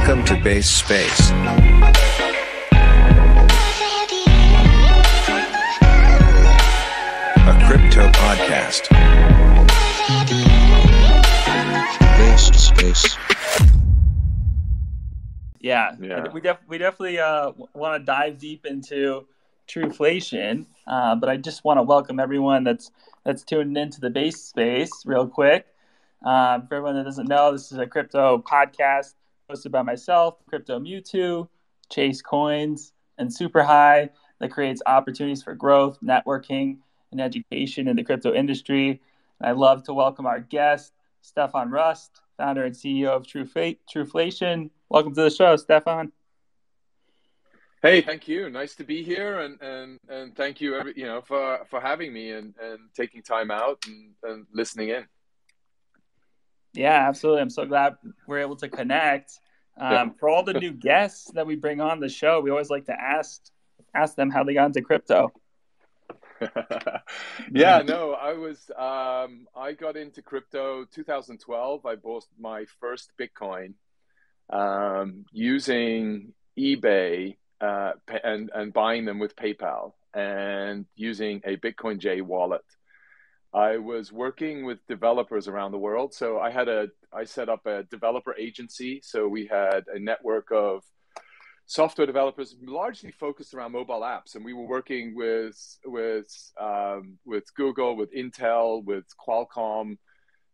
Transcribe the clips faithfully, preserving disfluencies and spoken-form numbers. Welcome to Base Space. A crypto podcast. Base Space. Yeah, yeah. we def- we definitely uh, want to dive deep into Truflation, uh, but I just want to welcome everyone that's that's tuned into the Base Space real quick. Uh, for everyone that doesn't know, this is a crypto podcast hosted by myself, Crypto Mewtwo, Chase Coins, and Super High that creates opportunities for growth, networking, and education in the crypto industry. And I'd love to welcome our guest, Stefan Rust, founder and C E O of Truflation. Welcome to the show, Stefan. Hey, thank you. Nice to be here, and and, and thank you, every, you know, for, for having me and, and taking time out and, and listening in. Yeah, absolutely. I'm so glad we're able to connect. Um, for all the new guests that we bring on the show, we always like to ask ask them how they got into crypto. yeah, no, I was um, I got into crypto two thousand twelve. I bought my first Bitcoin um, using eBay uh, and and buying them with PayPal and using a Bitcoin J wallet. I was working with developers around the world. So I had a, I set up a developer agency. So we had a network of software developers largely focused around mobile apps. And we were working with, with, um, with Google, with Intel, with Qualcomm,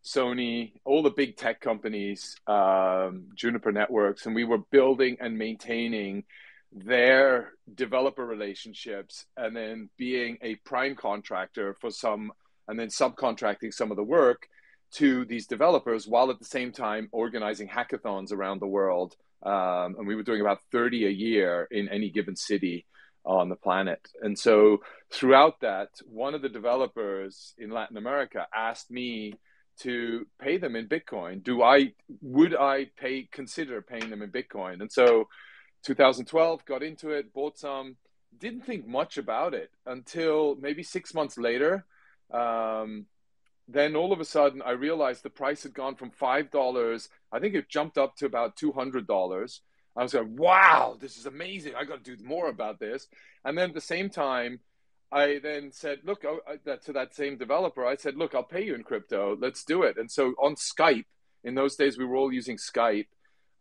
Sony, all the big tech companies, um, Juniper Networks. And we were building and maintaining their developer relationships and then being a prime contractor for some and then subcontracting some of the work to these developers while at the same time organizing hackathons around the world. Um, and we were doing about thirty a year in any given city on the planet. And so throughout that, one of the developers in Latin America asked me to pay them in Bitcoin. Do I, would I pay, consider paying them in Bitcoin? And so two thousand twelve, got into it, bought some, didn't think much about it until maybe six months later. Um, then all of a sudden I realized the price had gone from five dollars. I think it jumped up to about two hundred dollars. I was like, wow, this is amazing. I got to do more about this. And then at the same time, I then said, look, oh, to that same developer, I said, look, I'll pay you in crypto. Let's do it. And so on Skype, in those days, we were all using Skype.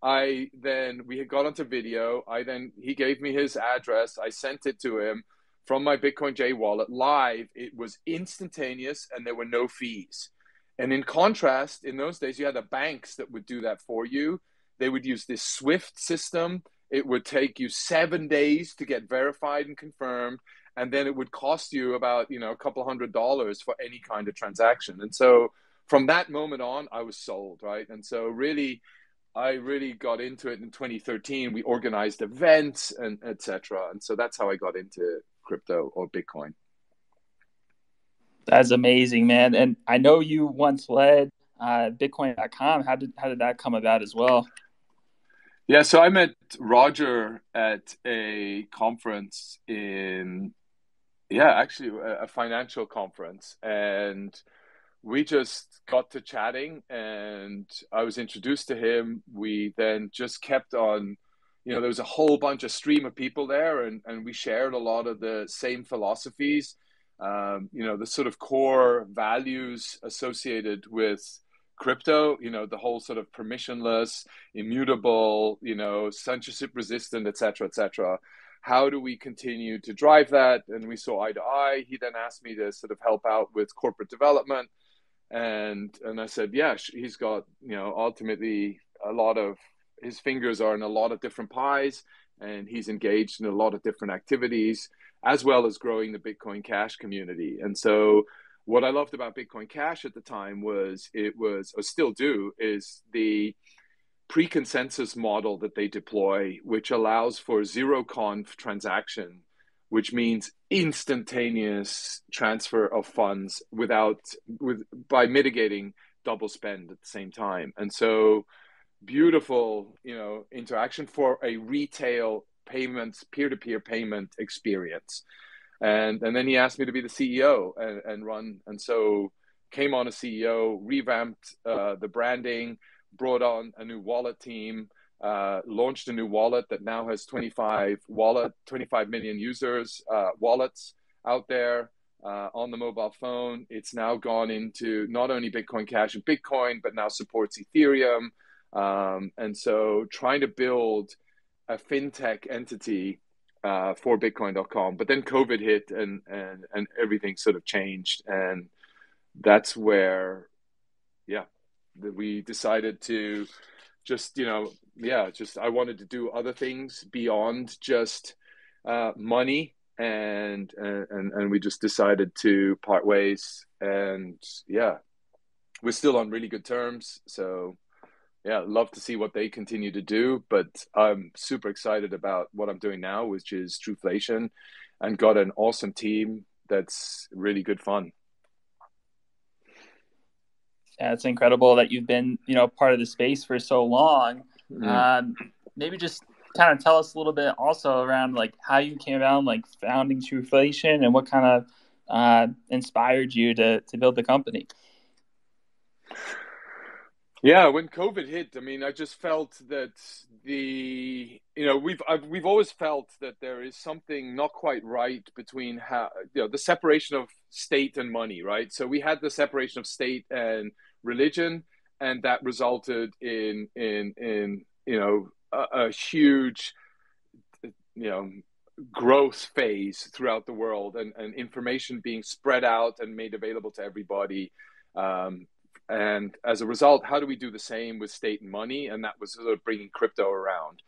I then, we had got onto video. I then, he gave me his address. I sent it to him. From my Bitcoin J wallet live, it was instantaneous and there were no fees. And in contrast, in those days, you had the banks that would do that for you. They would use this SWIFT system. It would take you seven days to get verified and confirmed. And then it would cost you about, you know, a couple hundred dollars for any kind of transaction. And so from that moment on, I was sold, right? And so really, I really got into it in twenty thirteen. We organized events and et cetera. And so that's how I got into it. Crypto or Bitcoin. That's amazing, man. And I know you once led uh, Bitcoin dot com. How did how did that come about as well? Yeah, so I met Roger at a conference in, yeah, actually a, a financial conference. And we just got to chatting and I was introduced to him. We then just kept on. You know, there was a whole bunch of stream of people there and, and we shared a lot of the same philosophies, um, you know, the sort of core values associated with crypto, you know, the whole sort of permissionless, immutable, you know, censorship resistant, et cetera, et cetera. How do we continue to drive that? And we saw eye to eye. He then asked me to sort of help out with corporate development. And, and I said, yeah, he's got, you know, ultimately a lot of, his fingers are in a lot of different pies and he's engaged in a lot of different activities as well as growing the Bitcoin Cash community. And so what I loved about Bitcoin Cash at the time was it was, or still do, is the pre-consensus model that they deploy, which allows for zero conf transaction, which means instantaneous transfer of funds without, with by mitigating double spend at the same time. And so beautiful, you know, interaction for a retail payments, peer-to-peer payment experience. And and then he asked me to be the C E O and, and run. And so came on as C E O, revamped uh, the branding, brought on a new wallet team, uh, launched a new wallet that now has twenty-five wallet, twenty-five million users, uh, wallets out there uh, on the mobile phone. It's now gone into not only Bitcoin Cash and Bitcoin, but now supports Ethereum. Um, and so trying to build a fintech entity uh, for Bitcoin dot com, but then COVID hit and, and, and everything sort of changed. And that's where, yeah, we decided to just, you know, yeah, just, I wanted to do other things beyond just uh, money. And, and, and we just decided to part ways, and yeah, we're still on really good terms. So yeah, love to see what they continue to do, but I'm super excited about what I'm doing now, which is Truflation, and got an awesome team. That's really good fun. Yeah, it's incredible that you've been, you know, part of the space for so long. Mm-hmm. Um, maybe just kind of tell us a little bit also around like how you came around, like founding Truflation, and what kind of uh, inspired you to to build the company. Yeah, when COVID hit, I mean, I just felt that the, you know, we've I've, we've always felt that there is something not quite right between how, you know, the separation of state and money, right? So we had the separation of state and religion, and that resulted in in in you know a, a huge you know growth phase throughout the world, and and information being spread out and made available to everybody. Um, And as a result, how do we do the same with state and money? And that was sort of bringing crypto around.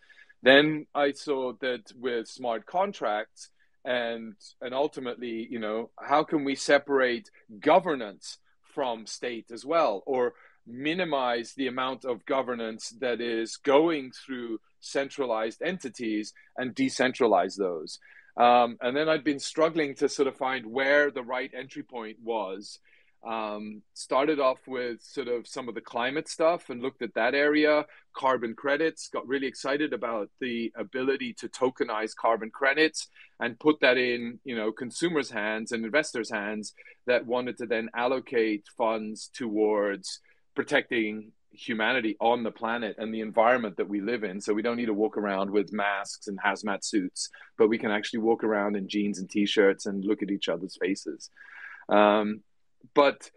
Then I saw that with smart contracts, and and ultimately, you know, how can we separate governance from state as well, or minimize the amount of governance that is going through centralized entities and decentralize those? Um, and then I'd been struggling to sort of find where the right entry point was. Um, started off with sort of some of the climate stuff and looked at that area, carbon credits, got really excited about the ability to tokenize carbon credits and put that in, you know, consumers' hands and investors' hands that wanted to then allocate funds towards protecting humanity on the planet and the environment that we live in. So we don't need to walk around with masks and hazmat suits, but we can actually walk around in jeans and t-shirts and look at each other's faces. Um, But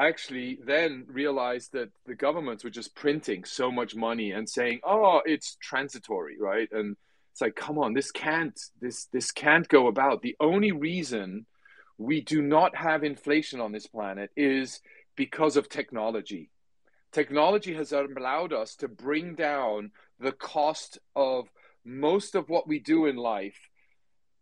I actually then realized that the governments were just printing so much money and saying, oh, it's transitory, right? And it's like, come on, this can't, this, this can't go about. The only reason we do not have inflation on this planet is because of technology. Technology has allowed us to bring down the cost of most of what we do in life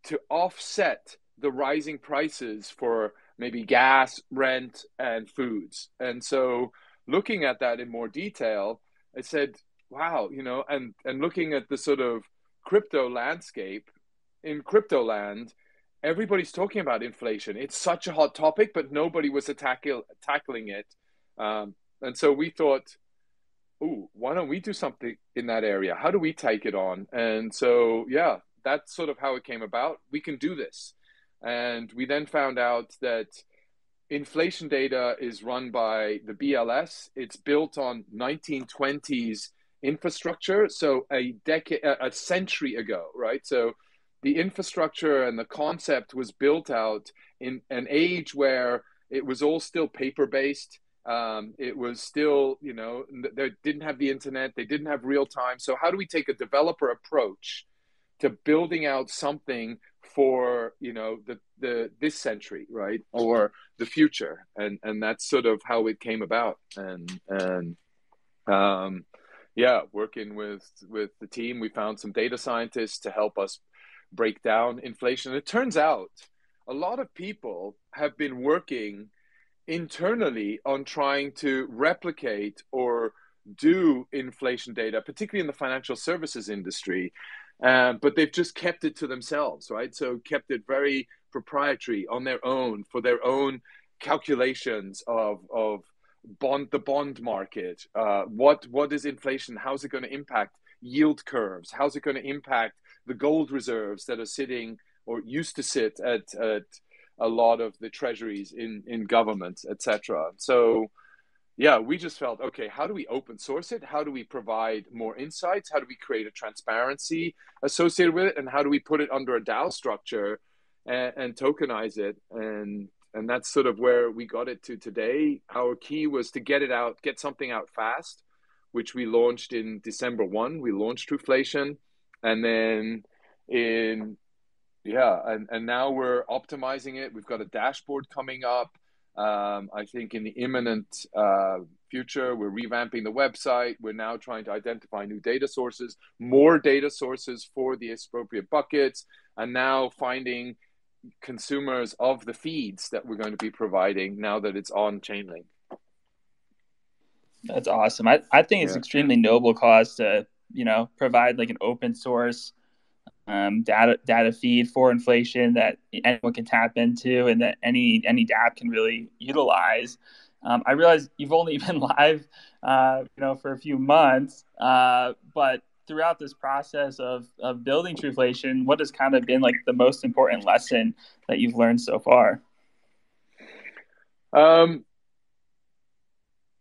to offset the rising prices for maybe gas, rent, and foods. And so looking at that in more detail, I said, wow, you know, and, and looking at the sort of crypto landscape, in crypto land, everybody's talking about inflation. It's such a hot topic, but nobody was tackle, tackling it. Um, and so we thought, ooh, why don't we do something in that area? How do we take it on? And so, yeah, that's sort of how it came about. We can do this. And we then found out that inflation data is run by the B L S. It's built on nineteen twenties infrastructure, so a decade, a century ago, right? So the infrastructure and the concept was built out in an age where it was all still paper-based. Um, it was still, you know, they didn't have the internet, they didn't have real time. So how do we take a developer approach to building out something for, you know, the, the this century, right, or the future? And and that's sort of how it came about. And and um, yeah, working with with the team, we found some data scientists to help us break down inflation. And it turns out a lot of people have been working internally on trying to replicate or do inflation data, particularly in the financial services industry. Um, but they've just kept it to themselves, right? So kept it very proprietary on their own for their own calculations of of bond the bond market. Uh, what what is inflation? How's it going to impact yield curves? How's it going to impact the gold reserves that are sitting or used to sit at, at a lot of the treasuries in in governments, et cetera. So yeah, we just felt, okay, how do we open source it? How do we provide more insights? How do we create a transparency associated with it? And how do we put it under a DAO structure and, and tokenize it? And and that's sort of where we got it to today. Our key was to get it out, get something out fast, which we launched in December first. We launched Truflation. And then in, yeah, and, and now we're optimizing it. We've got a dashboard coming up. Um, I think in the imminent uh, future, we're revamping the website. We're now trying to identify new data sources, more data sources for the appropriate buckets, and now finding consumers of the feeds that we're going to be providing now that it's on Chainlink. That's awesome. I, I think it's yeah. extremely noble cause to, you know, provide like an open source um, data data feed for inflation that anyone can tap into and that any any dApp can really utilize. Um, I realize you've only been live, uh, you know, for a few months, uh, but throughout this process of of building Truflation, what has kind of been like the most important lesson that you've learned so far? Um.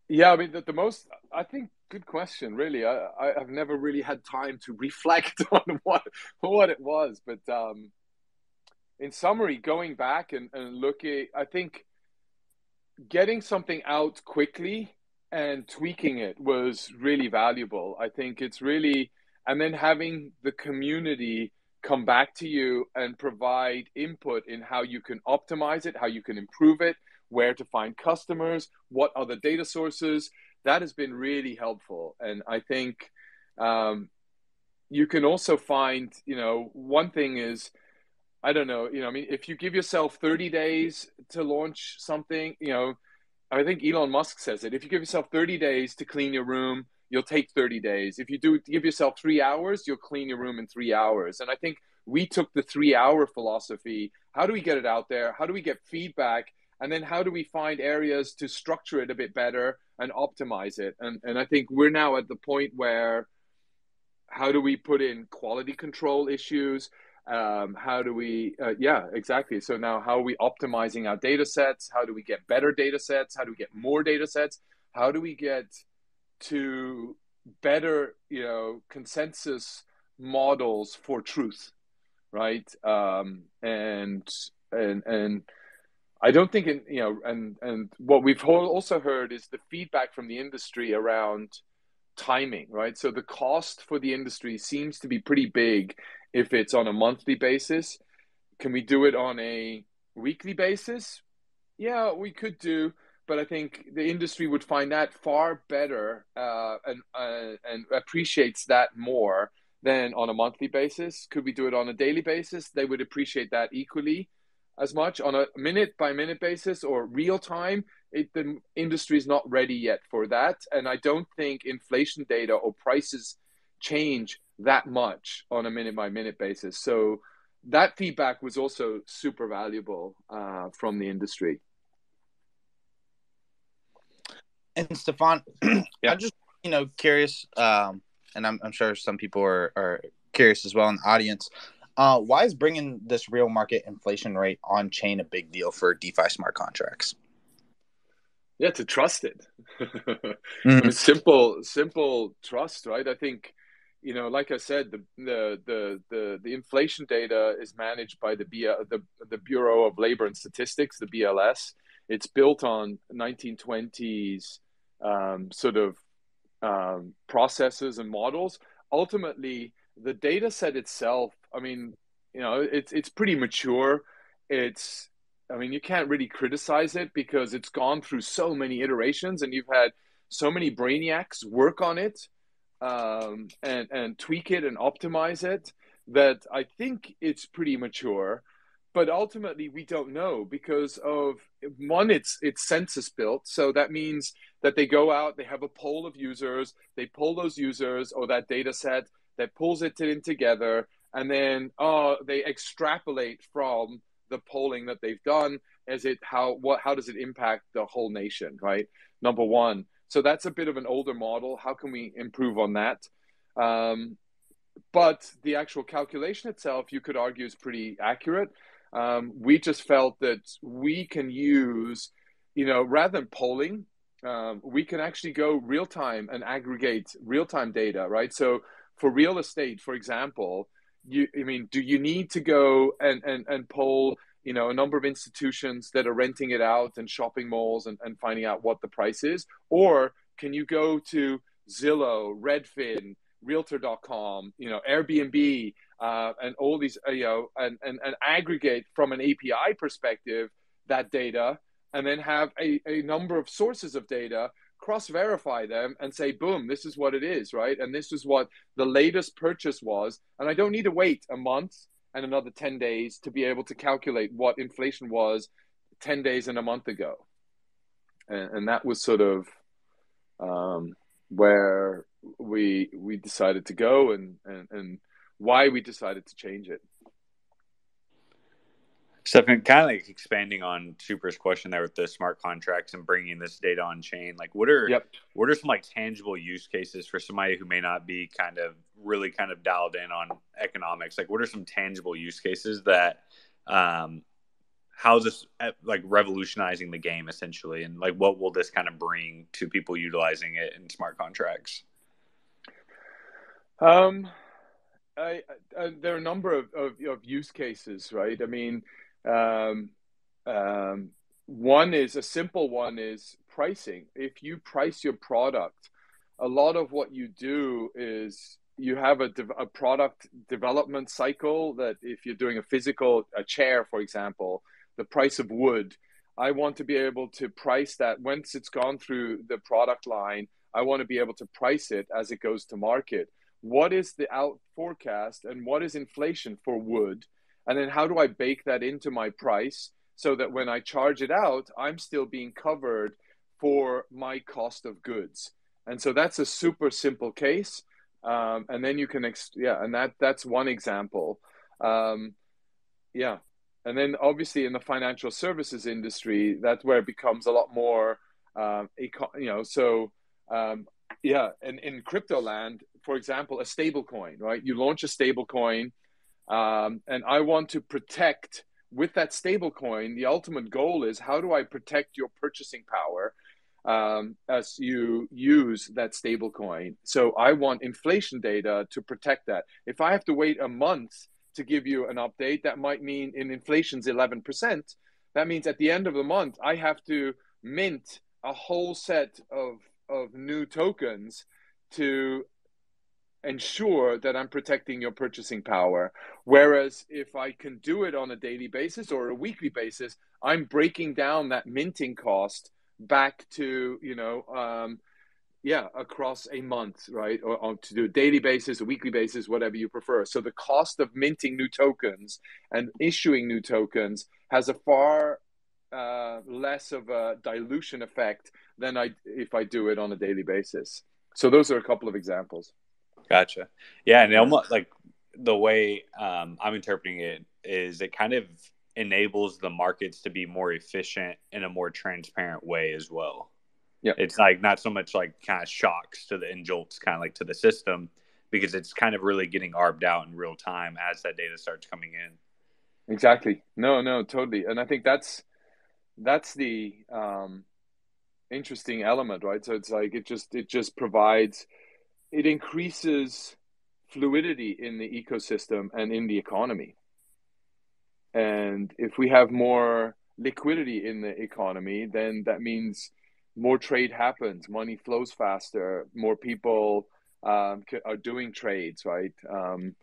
Yeah, I mean, the, the most, I think, good question, really. I, I, I've never really had time to reflect on what what it was. But um, in summary, going back and, and looking, I think getting something out quickly and tweaking it was really valuable. I think it's really, and then having the community come back to you and provide input in how you can optimize it, how you can improve it, where to find customers, what other data sources, that has been really helpful. And I think um, you can also find, you know, one thing is, I don't know, you know, I mean, if you give yourself thirty days to launch something, you know, I think Elon Musk says it, if you give yourself thirty days to clean your room, you'll take thirty days. If you do give yourself three hours, you'll clean your room in three hours. And I think we took the three hour philosophy. How do we get it out there? How do we get feedback? And then how do we find areas to structure it a bit better and optimize it? And, and I think we're now at the point where how do we put in quality control issues? Um, how do we, uh, yeah, exactly. So now how are we optimizing our data sets? How do we get better data sets? How do we get more data sets? How do we get to better, you know, consensus models for truth, right? Um, and, and, and, I don't think, in, you know, and, and what we've also heard is the feedback from the industry around timing, right? So the cost for the industry seems to be pretty big if it's on a monthly basis. Can we do it on a weekly basis? Yeah, we could do, but I think the industry would find that far better uh, and, uh, and appreciates that more than on a monthly basis. Could we do it on a daily basis? They would appreciate that equally as much. On a minute by minute basis or real time, it, the industry is not ready yet for that. And I don't think inflation data or prices change that much on a minute by minute basis. So that feedback was also super valuable uh, from the industry. And Stefan, yeah. I'm just, you know, curious, um, and I'm, I'm sure some people are, are curious as well in the audience. Uh, why is bringing this real market inflation rate on chain a big deal for DeFi smart contracts? Yeah, to trust it. mm-hmm. I mean, simple, simple trust, right? I think, you know, like I said, the the the the, the inflation data is managed by the, B, the the Bureau of Labor and Statistics, the B L S. It's built on nineteen twenties um, sort of um, processes and models. Ultimately, the data set itself, I mean, you know, it's it's pretty mature. It's, I mean, you can't really criticize it because it's gone through so many iterations and you've had so many brainiacs work on it um, and, and tweak it and optimize it that I think it's pretty mature. But ultimately, we don't know because of, one, it's it's census built. So that means that they go out, they have a poll of users, they poll those users or that data set that pulls it in together. And then oh, they extrapolate from the polling that they've done as it how what how does it impact the whole nation, right? Number one. So that's a bit of an older model. How can we improve on that? Um, but the actual calculation itself, you could argue, is pretty accurate. Um, we just felt that we can use, you know, rather than polling, um, we can actually go real time and aggregate real time data, right? So for real estate, for example, you, I mean, do you need to go and, and, and poll, you know, a number of institutions that are renting it out and shopping malls and, and finding out what the price is? Or can you go to Zillow, Redfin, Realtor dot com, you know, Airbnb, uh, and all these, uh, you know, and, and, and aggregate from an A P I perspective that data, and then have a, a number of sources of data, cross-verify them and say, boom, this is what it is, right? And this is what the latest purchase was. And I don't need to wait a month and another ten days to be able to calculate what inflation was ten days and a month ago. And, and that was sort of um, where we we decided to go and, and, and why we decided to change it. Stefan, kind of like expanding on Super's question there with the smart contracts and bringing this data on chain, like what are yep. what are some like tangible use cases for somebody who may not be kind of really kind of dialed in on economics? Like what are some tangible use cases that um, how's this like revolutionizing the game essentially? And like what will this kind of bring to people utilizing it in smart contracts? Um, I, I, there are a number of, of, of use cases, right? I mean, Um, um, one is a simple one is pricing. If you price your product, a lot of what you do is you have a, de- a product development cycle that if you're doing a physical, a chair, for example, the price of wood, I want to be able to price that once it's gone through the product line, I want to be able to price it as it goes to market. What is the out forecast and what is inflation for wood? And then how do I bake that into my price so that when I charge it out, I'm still being covered for my cost of goods? And so that's a super simple case. Um, and then you can, ex- yeah, and that that's one example. Um, yeah. And then obviously in the financial services industry, that's where it becomes a lot more, um, eco- you know, so um, yeah. And in crypto land, for example, a stable coin, right? You launch a stable coin. Um, and I want to protect with that stable coin. The ultimate goal is how do I protect your purchasing power um, as you use that stable coin? So I want inflation data to protect that. If I have to wait a month to give you an update, that might mean in inflation's eleven percent. That means at the end of the month, I have to mint a whole set of, of new tokens to ensure that I'm protecting your purchasing power. Whereas if I can do it on a daily basis or a weekly basis, I'm breaking down that minting cost back to, you know, um, yeah, across a month, right? Or, or to do a daily basis, a weekly basis, whatever you prefer. So the cost of minting new tokens and issuing new tokens has a far uh, less of a dilution effect than I if I do it on a daily basis. So those are a couple of examples. Gotcha. Yeah. And almost like the way um, I'm interpreting it is it kind of enables the markets to be more efficient in a more transparent way as well. Yeah. It's like not so much like kind of shocks to the and jolts kind of like to the system because it's kind of really getting arbed out in real time as that data starts coming in. Exactly. No, no, totally. And I think that's, that's the um, interesting element, right? So it's like, it just, it just provides, it increases fluidity in the ecosystem and in the economy. And if we have more liquidity in the economy, then that means more trade happens, money flows faster, more people um, are doing trades, right? Um,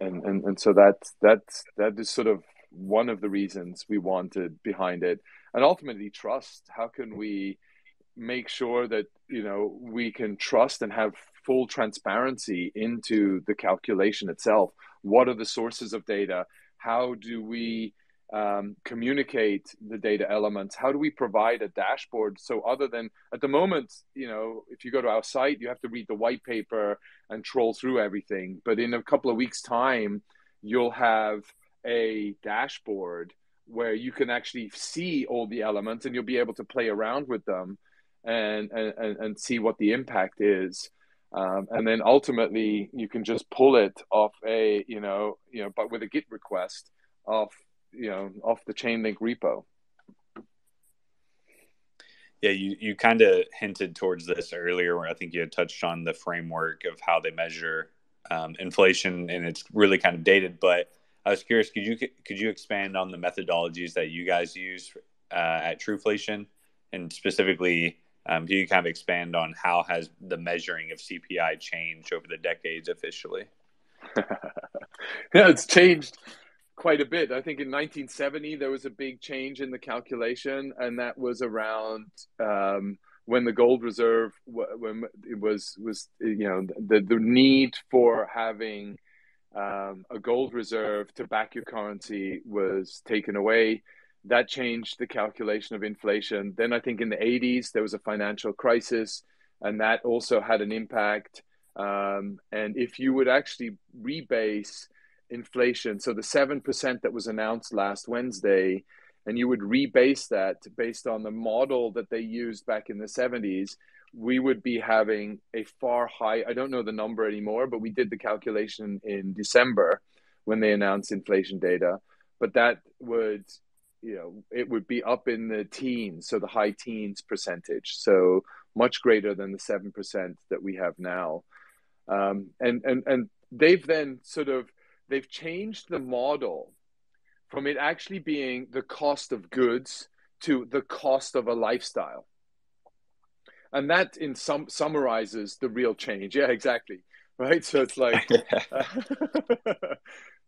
and, and, and so that, that, that is sort of one of the reasons we wanted behind it. And ultimately trust, how can we make sure that, you know, we can trust and have full transparency into the calculation itself. What are the sources of data? How do we um, communicate the data elements? How do we provide a dashboard? So other than at the moment, you know, if you go to our site, you have to read the white paper and troll through everything. But in a couple of weeks' time, you'll have a dashboard where you can actually see all the elements and you'll be able to play around with them and, and, and see what the impact is. Um, and then ultimately, you can just pull it off a, you know, you know, but with a GET request off, you know, off the Chainlink repo. Yeah, you, you kind of hinted towards this earlier, where I think you had touched on the framework of how they measure um, inflation, and it's really kind of dated. But I was curious, could you could you expand on the methodologies that you guys use uh, at Truflation, and specifically, um, can you kind of expand on how has the measuring of C P I changed over the decades officially? Yeah, it's changed quite a bit. I think in nineteen seventy, there was a big change in the calculation, and that was around um, when the gold reserve, when it was, was you know, the, the need for having um, a gold reserve to back your currency was taken away. That changed the calculation of inflation. Then I think in the eighties, there was a financial crisis, and that also had an impact. Um, and if you would actually rebase inflation, so the seven percent that was announced last Wednesday, and you would rebase that based on the model that they used back in the seventies, we would be having a far high, I don't know the number anymore, but we did the calculation in December when they announced inflation data, but that would, you know, it would be up in the teens, so the high teens percentage, so much greater than the seven percent that we have now. Um, and, and, and they've then sort of, they've changed the model from it actually being the cost of goods to the cost of a lifestyle. And that in some summarizes the real change. Yeah, exactly. Right. So it's like, uh,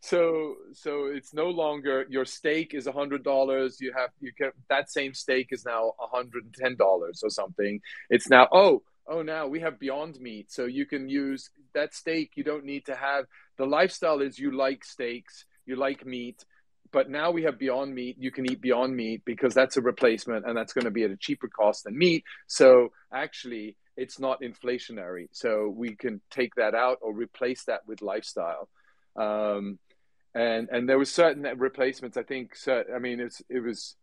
so, so it's no longer your steak is a hundred dollars. You have, you can, that same steak is now one hundred ten dollars or something. It's now, oh, oh, now we have Beyond Meat. So you can use that steak. You don't need to have, the lifestyle is you like steaks, you like meat, but now we have Beyond Meat. You can eat Beyond Meat because that's a replacement, and that's going to be at a cheaper cost than meat. So actually it's not inflationary. So we can take that out or replace that with lifestyle. Um, and, and there was certain replacements, I think, so, I mean, it's, it was,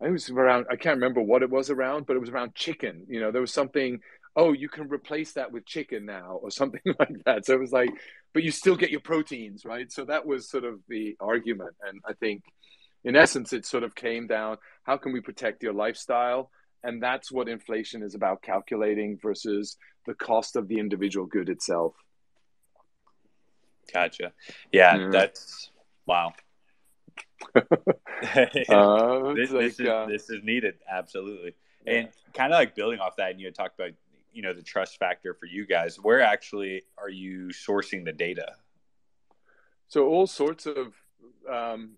I think it was around, I can't remember what it was around, but it was around chicken. You know, there was something, oh, you can replace that with chicken now or something like that. So it was like, but you still get your proteins, right? So that was sort of the argument. And I think in essence, it sort of came down, how can we protect your lifestyle? And that's what inflation is about calculating versus the cost of the individual good itself. Gotcha. Yeah, mm. that's, wow. uh, this, like, this, is, uh... this is needed, absolutely. And kind of like building off that, and you had talked about, you know, the trust factor for you guys, where actually are you sourcing the data? So all sorts of, um,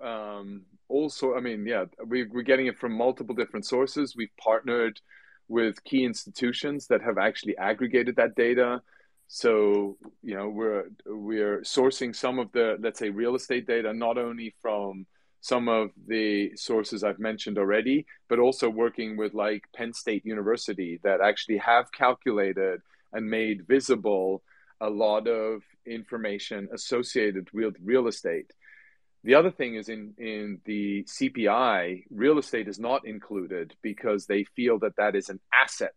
um, also, I mean, yeah, we, we're getting it from multiple different sources. We've partnered with key institutions that have actually aggregated that data. So, you know, we're, we're sourcing some of the, let's say, real estate data, not only from some of the sources I've mentioned already, but also working with like Penn State University that actually have calculated and made visible a lot of information associated with real estate. The other thing is in, in the C P I, real estate is not included because they feel that that is an asset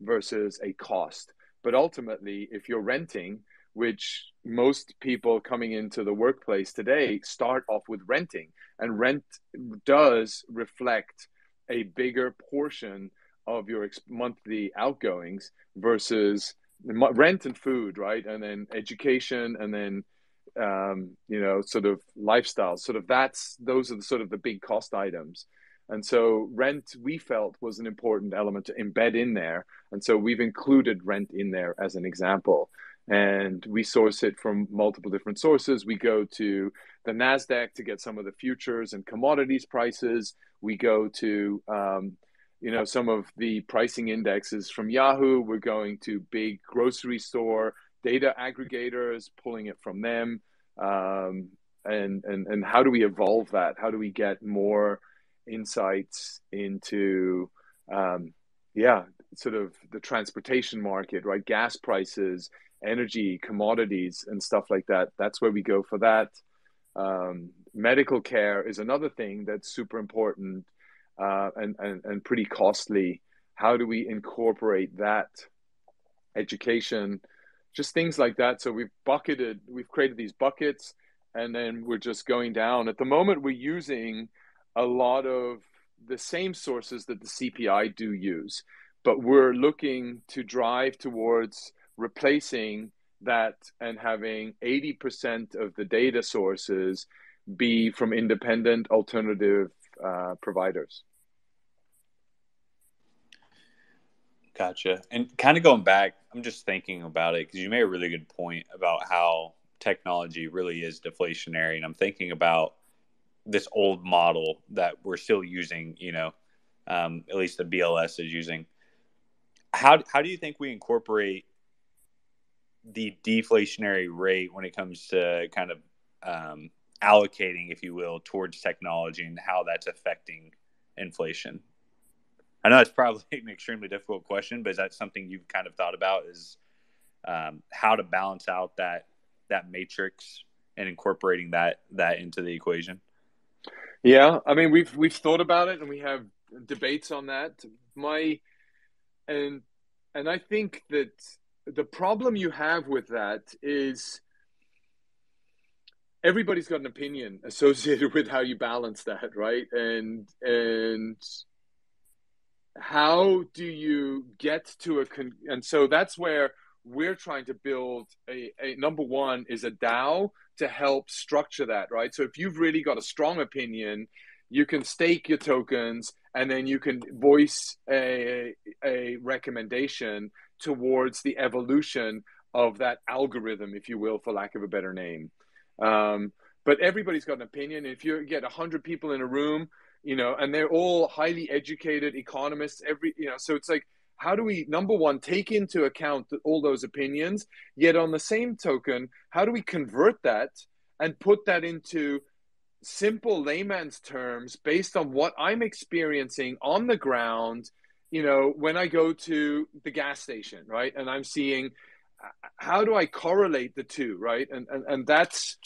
versus a cost. But ultimately, if you're renting, which most people coming into the workplace today start off with renting, and rent does reflect a bigger portion of your monthly outgoings versus rent and food, right? And then education, and then, um, you know, sort of lifestyle, sort of that's, those are the sort of the big cost items. And so rent, we felt, was an important element to embed in there. And so we've included rent in there as an example. And we source it from multiple different sources. We go to the NASDAQ to get some of the futures and commodities prices. We go to, um, you know, some of the pricing indexes from Yahoo. We're going to big grocery store data aggregators, pulling it from them. Um, and, and, and how do we evolve that? How do we get more insights into, um, yeah, sort of the transportation market, right? Gas prices, energy, commodities, and stuff like that. That's where we go for that. Um, medical care is another thing that's super important uh, and, and, and pretty costly. How do we incorporate that? Education, just things like that. So we've bucketed, we've created these buckets, and then we're just going down. At the moment, we're using a lot of the same sources that the C P I do use, but we're looking to drive towards replacing that and having eighty percent of the data sources be from independent alternative uh, providers. Gotcha. And kind of going back, I'm just thinking about it because you made a really good point about how technology really is deflationary. And I'm thinking about this old model that we're still using, you know, um, at least the B L S is using. How, how do you think we incorporate the deflationary rate when it comes to kind of um, allocating, if you will, towards technology and how that's affecting inflation? I know it's probably an extremely difficult question, but is that something you've kind of thought about, is um, how to balance out that that matrix and incorporating that that into the equation? Yeah, I mean, we've we've thought about it and we have debates on that. My and and I think that the problem you have with that is everybody's got an opinion associated with how you balance that, right? And and how do you get to a con and so that's where we're trying to build a, a number one is a DAO to help structure that, right? So if you've really got a strong opinion, you can stake your tokens and then you can voice a a recommendation towards the evolution of that algorithm, if you will, for lack of a better name. Um, but everybody's got an opinion. If you get a hundred people in a room, you know, and they're all highly educated economists, every, you know, so it's like, how do we, number one, take into account all those opinions, yet on the same token, how do we convert that and put that into simple layman's terms based on what I'm experiencing on the ground, you know, when I go to the gas station, right? And I'm seeing, how do I correlate the two, right? And, and, and that's,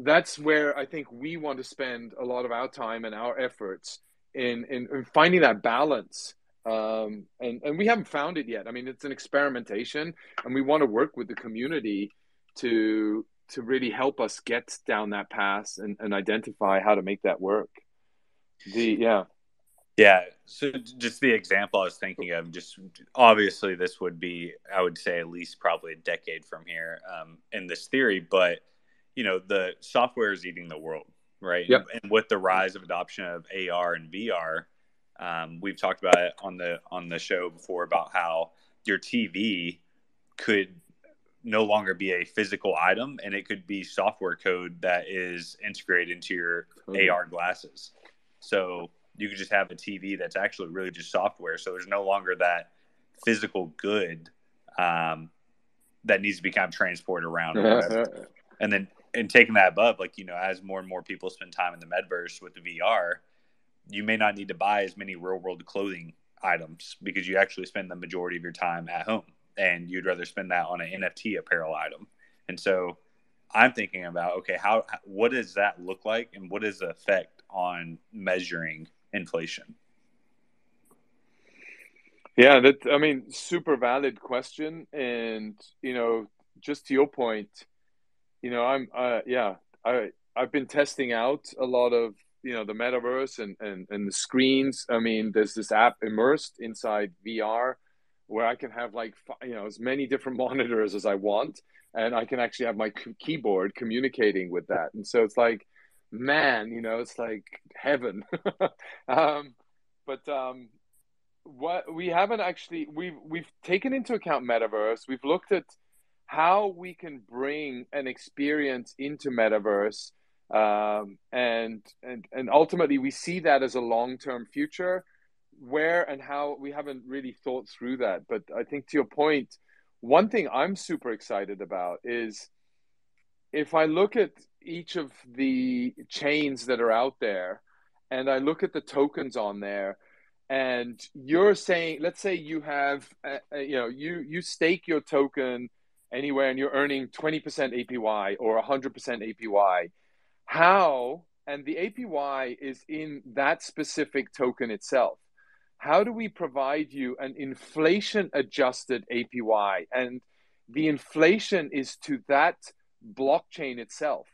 that's where I think we want to spend a lot of our time and our efforts in, in, in finding that balance. Um, and, and we haven't found it yet. I mean, it's an experimentation and we want to work with the community to, to really help us get down that path and, and identify how to make that work. The, yeah. Yeah. So just the example I was thinking of, just obviously this would be, I would say at least probably a decade from here um, in this theory, but you know, the software is eating the world, right? Yep. And, and with the rise of adoption of A R and V R, um, we've talked about it on the on the show before about how your T V could no longer be a physical item, and it could be software code that is integrated into your cool A R glasses. So you could just have a T V that's actually really just software. So there's no longer that physical good um, that needs to be kind of transported around. Or and then. And taking that above, like, you know, as more and more people spend time in the medverse with the V R, you may not need to buy as many real world clothing items because you actually spend the majority of your time at home and you'd rather spend that on an N F T apparel item. And so I'm thinking about, okay, how, what does that look like and what is the effect on measuring inflation? Yeah, that, I mean, super valid question. And, you know, just to your point, you know, I'm, uh, yeah, I, I've been testing out a lot of, you know, the metaverse and, and, and the screens. I mean, there's this app Immersed inside V R where I can have like, you know, as many different monitors as I want. And I can actually have my keyboard communicating with that. And so it's like, man, you know, it's like heaven. um, but um, what we haven't actually, we've, we've taken into account metaverse. We've looked at how we can bring an experience into metaverse. Um, and, and, and ultimately we see that as a long-term future. Where and how, we haven't really thought through that, but I think to your point, one thing I'm super excited about is if I look at each of the chains that are out there and I look at the tokens on there, and you're saying, let's say you have, a, a, you know, you, you stake your token anywhere and you're earning twenty percent A P Y or one hundred percent A P Y, how, and the A P Y is in that specific token itself. How do we provide you an inflation adjusted A P Y? And the inflation is to that blockchain itself.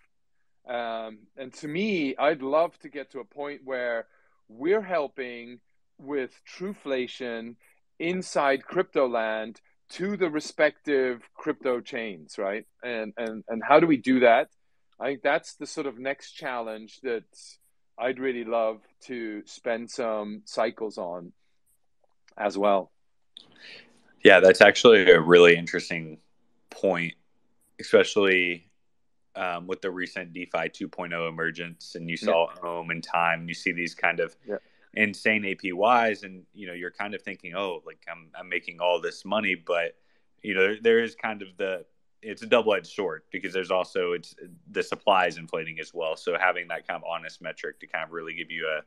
Um, and to me, I'd love to get to a point where we're helping with Truflation inside crypto land to the respective crypto chains, right? And, and, and how do we do that? I think that's the sort of next challenge that I'd really love to spend some cycles on as well. Yeah, that's actually a really interesting point, especially um, with the recent DeFi two point oh emergence, and you saw yeah. Ohm and Time, you see these kind of yeah. insane A P Ys, and you know, you're kind of thinking, oh, like I'm, I'm making all this money, but you know, there, there is kind of the, it's a double-edged sword, because there's also, it's the supply is inflating as well. So having that kind of honest metric to kind of really give you a,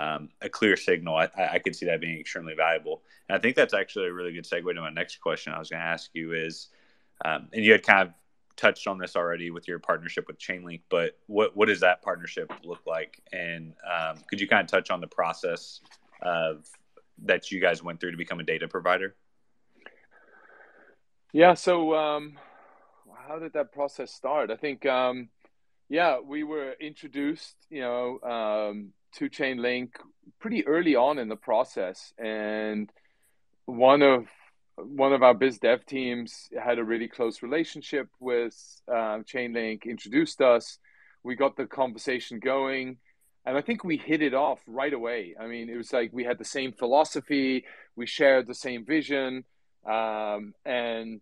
um, a clear signal, I, I could see that being extremely valuable. And I think that's actually a really good segue to my next question I was going to ask you is, um, and you had kind of touched on this already with your partnership with Chainlink, but what, what does that partnership look like? And um, could you kind of touch on the process of, that you guys went through to become a data provider? Yeah, so um, how did that process start? I think, um, yeah, we were introduced, you know, um, to Chainlink pretty early on in the process. And one of one of our biz dev teams had a really close relationship with uh, Chainlink, introduced us. We got the conversation going, and I think we hit it off right away. I mean, it was like we had the same philosophy. We shared the same vision. Um, and,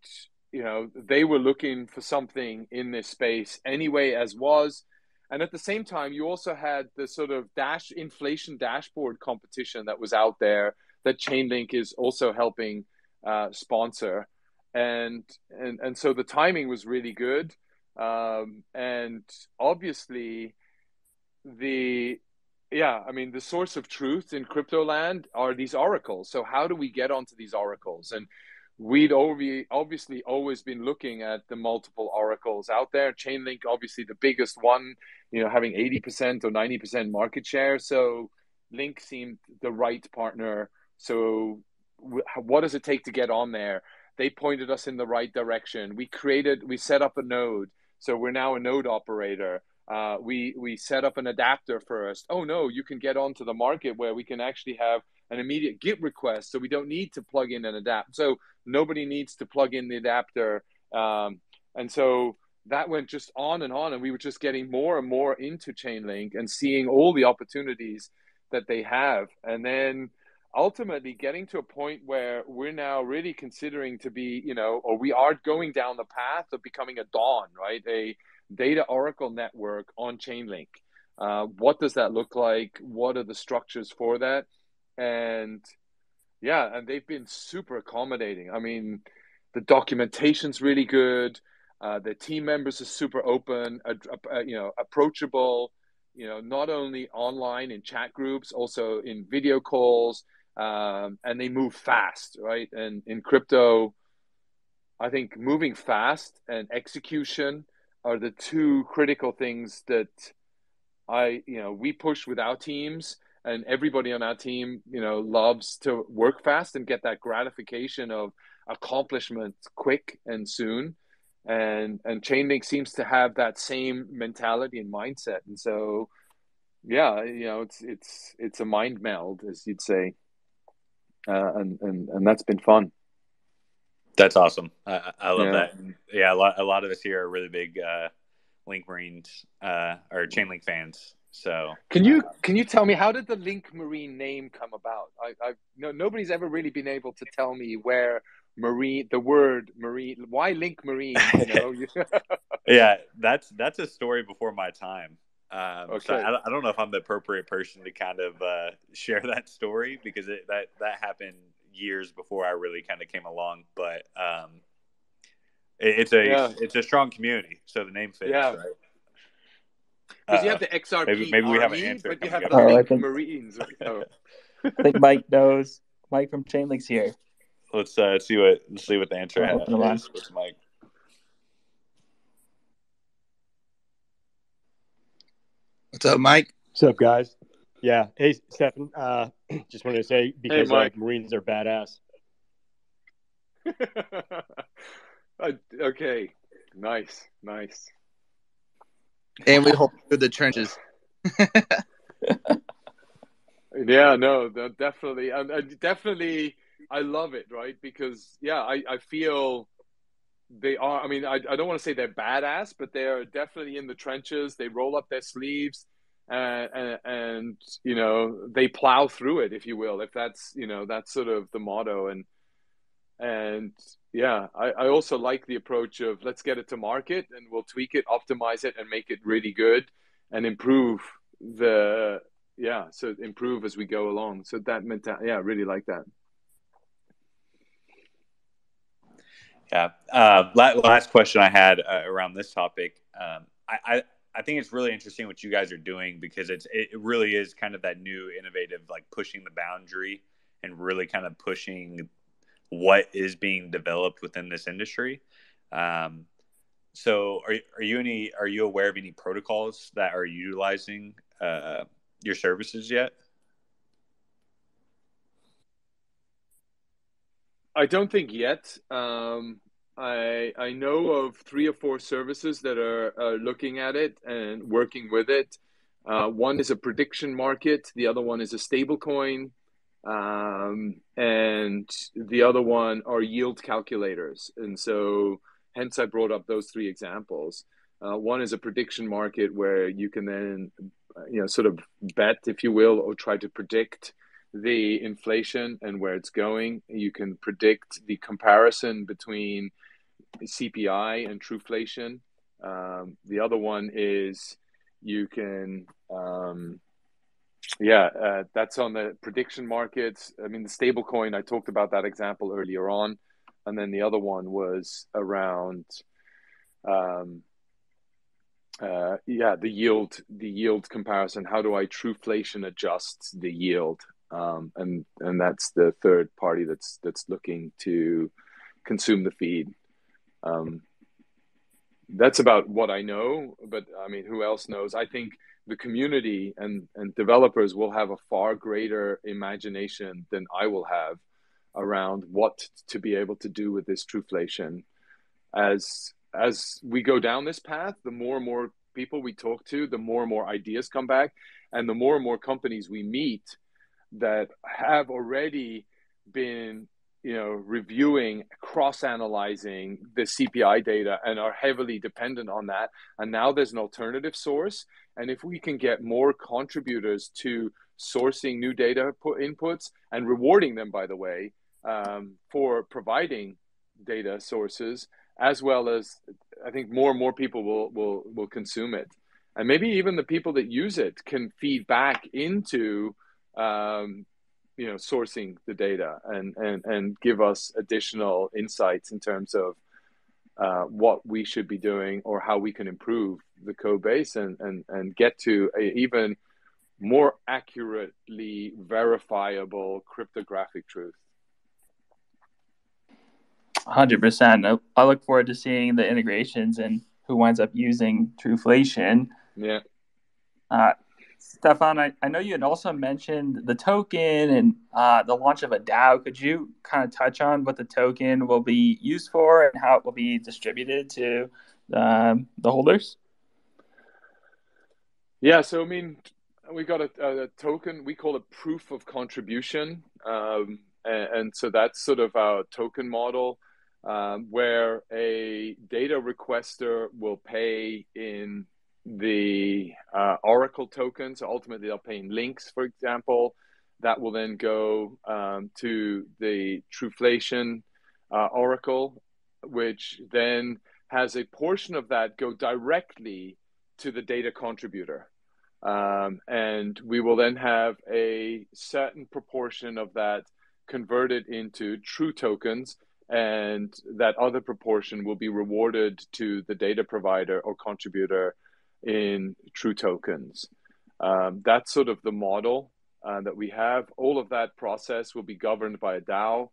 you know, they were looking for something in this space anyway, as was. And at the same time, you also had the sort of dash inflation dashboard competition that was out there that Chainlink is also helping uh, sponsor. And, and, and so the timing was really good. Um, and obviously the, yeah, I mean, the source of truth in crypto land are these oracles. So how do we get onto these oracles? And we'd obviously always been looking at the multiple oracles out there. Chainlink, obviously the biggest one, you know, having eighty percent or ninety percent market share. So Link seemed the right partner. So what does it take to get on there? They pointed us in the right direction. We created, we set up a node. So we're now a node operator. Uh, we, we set up an adapter first. Oh no, you can get onto the market where we can actually have an immediate Git request. So we don't need to plug in an adapt. So nobody needs to plug in the adapter. Um, and so that went just on and on, and we were just getting more and more into Chainlink and seeing all the opportunities that they have. And then ultimately getting to a point where we're now really considering to be, you know, or we are going down the path of becoming a DAWN, right? A data oracle network on Chainlink. Uh, what does that look like? What are the structures for that? And yeah, and they've been super accommodating. I mean, the documentation's really good. Uh, the team members are super open, uh, uh, you know, approachable, you know, not only online in chat groups, also in video calls, um, and they move fast, right? And in crypto, I think moving fast and execution are the two critical things that I, you know, we push with our teams, and everybody on our team, you know, loves to work fast and get that gratification of accomplishment quick and soon. And, and Chainlink seems to have that same mentality and mindset. And so, yeah, you know, it's, it's, it's a mind meld, as you'd say. Uh, and, and, and that's been fun. That's awesome. I, I love yeah. that. Yeah, a lot, a lot of us here are really big uh, Link Marines uh, or Chainlink fans. So can you um, can you tell me, how did the Link Marine name come about? I, I no nobody's ever really been able to tell me where Marine, the word Marine, why Link Marine? You know? yeah, that's that's a story before my time. Um, okay. So I, I don't know if I'm the appropriate person to kind of uh, share that story, because it, that that happened years before I really kind of came along, but um, it, it's a yeah. it's a strong community, so the name fits. Yeah. Right? Because uh, you have the X R P, maybe, maybe we have an answer, but you have the Link Marines. Oh. I think Mike knows. Mike from Chainlink's here. Let's uh, see what let's see what the answer is. What's Mike? What's up, Mike? What's up, guys? Yeah. Hey, Stefan. Uh, just wanted to say, because hey, like, Marines are badass. uh, okay. Nice. Nice. And we hold through the trenches. Yeah, no, definitely. And, and definitely, I love it, right? Because, yeah, I, I feel they are, I mean, I, I don't want to say they're badass, but they're definitely in the trenches. They roll up their sleeves and, and, and, you know, they plow through it, if you will, if that's, you know, that's sort of the motto. And, and yeah, I, I also like the approach of let's get it to market and we'll tweak it, optimize it, and make it really good and improve the, yeah, so improve as we go along. So that mentality, yeah, I really like that. Yeah. Uh, last question I had uh, around this topic. Um, I, I, I think it's really interesting what you guys are doing, because it's, it really is kind of that new innovative, like pushing the boundary and really kind of pushing what is being developed within this industry. Um, so are, are you any, are you aware of any protocols that are utilizing uh, your services yet? I don't think yet. Um, I I know of three or four services that are, are looking at it and working with it. Uh, one is a prediction market. The other one is a stablecoin, um, and the other one are yield calculators. And so, hence, I brought up those three examples. Uh, one is a prediction market where you can then, you know, sort of bet, if you will, or try to predict the inflation and where it's going. You can predict the comparison between C P I and Truflation. Um, the other one is you can, um, yeah, uh, that's on the prediction markets. I mean, the stablecoin, I talked about that example earlier on. And then the other one was around, um, uh, yeah, the yield, the yield comparison. How do I Truflation adjust the yield? Um, and and that's the third party that's that's looking to consume the feed. Um, that's about what I know, but I mean, who else knows? I think the community and, and developers will have a far greater imagination than I will have around what to be able to do with this Truflation. As, as we go down this path, the more and more people we talk to, the more and more ideas come back, and the more and more companies we meet that have already been, you know, reviewing, cross-analyzing the C P I data and are heavily dependent on that. And now there's an alternative source. And if we can get more contributors to sourcing new data inputs and rewarding them, by the way, um, for providing data sources, as well as I think more and more people will, will, will consume it. And maybe even the people that use it can feed back into um you know sourcing the data and and and give us additional insights in terms of uh what we should be doing or how we can improve the code base and and and get to a even more accurately verifiable cryptographic truth. One hundred percent. I look forward to seeing the integrations and who winds up using Truflation. Yeah. uh Stefan, I, I know you had also mentioned the token and uh, the launch of a DAO. Could you kind of touch on what the token will be used for and how it will be distributed to um, the holders? Yeah, so I mean, we got a, a token. We call it proof of contribution. Um, and, and so that's sort of our token model um, where a data requester will pay in the uh, Oracle tokens. So ultimately they'll pay in links, for example, that will then go um, to the Truflation uh, Oracle, which then has a portion of that go directly to the data contributor. Um, and we will then have a certain proportion of that converted into true tokens, and that other proportion will be rewarded to the data provider or contributor in true tokens. Um, that's sort of the model uh, that we have. All of that process will be governed by a DAO,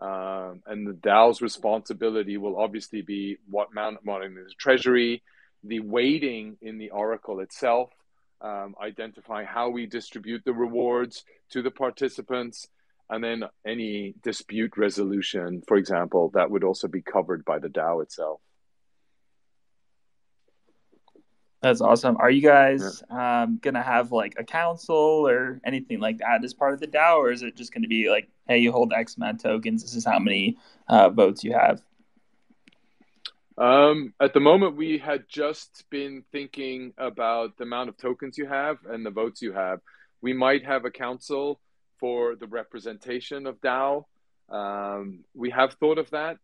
um, and the DAO's responsibility will obviously be what monitoring the treasury, the weighting in the Oracle itself, um, identifying how we distribute the rewards to the participants, and then any dispute resolution, for example, that would also be covered by the DAO itself. That's awesome. Are you guys yeah. um, going to have like a council or anything like that as part of the DAO, or is it just going to be like, hey, you hold X amount of tokens, this is how many uh, votes you have? Um, at the moment, we had just been thinking about the amount of tokens you have and the votes you have. We might have a council for the representation of DAO. Um, we have thought of that.